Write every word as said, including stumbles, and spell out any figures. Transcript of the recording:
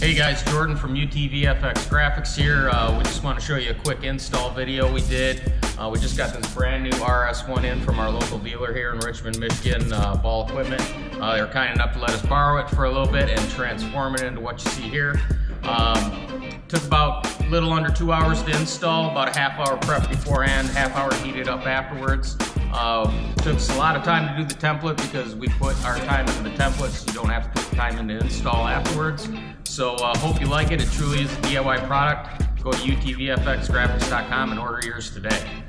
Hey guys, Jordan from U T V F X Graphics here. Uh, we just want to show you a quick install video we did. Uh, we just got this brand new R S one in from our local dealer here in Richmond, Michigan, uh, Ball Equipment. Uh, they were kind enough to let us borrow it for a little bit and transform it into what you see here. Um, took about a little under two hours to install, about a half hour prep beforehand, half hour heated up afterwards. Uh, took us a lot of time to do the template because we put our time into the template, so you don't have to put time into install afterwards. So I uh, hope you like it. It truly is a D I Y product. Go to U T V F X graphics dot com and order yours today.